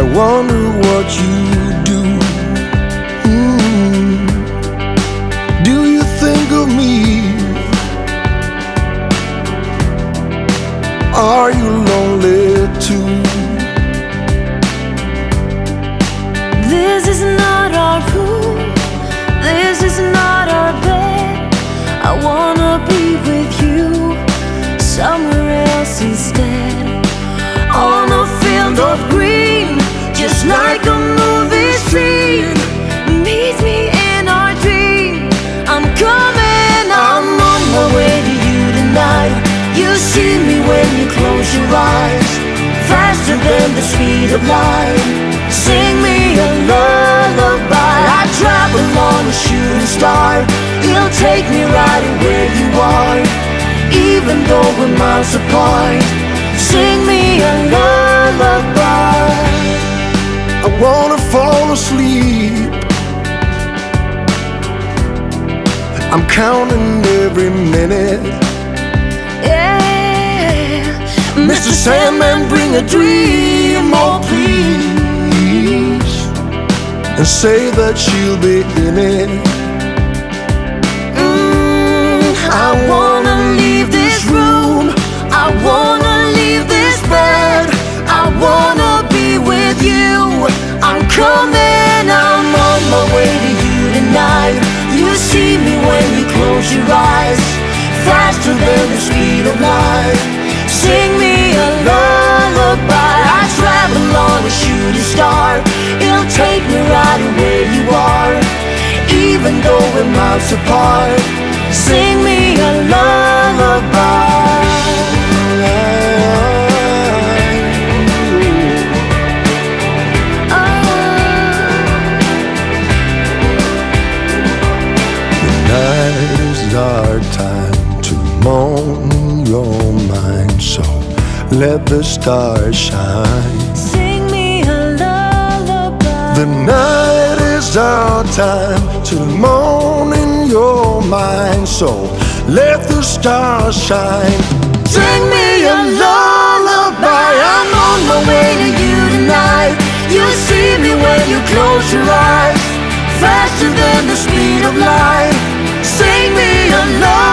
I wonder what you do. Do you think of me? Are you lonely too? This is not our room, this is not our bed. I wanna be with you somewhere else instead, on a field of green, just like a movie scene. Meet me in our dream. I'm coming, I'm on my way to you tonight. You see me when you close your eyes, faster than the speed of light. Sing me a lullaby. I travel on a shooting star. You'll take me right where you are, even though we're miles apart. Sing me a lullaby. I wanna fall asleep. I'm counting every minute. Yeah, Mr. Sandman, bring a dream, oh please, and say that you'll be in it. I wanna leave this room. I wanna leave this bed. I wanna be with you. I'm coming, I'm on my way to you tonight. You see me when you close your eyes, faster than the speed of light. Sing me a lullaby. I travel on a shooting star. It'll take me right where you are, even though we're miles apart. Sing me a lullaby. Our time to mourn your mind, so let the stars shine. Sing me a lullaby. The night is our time to mourn in your mind, so let the stars shine. Sing me a lullaby. I'm on my way to you tonight. You'll see me when you close your eyes, faster than the speed of light. Sing me a lullaby.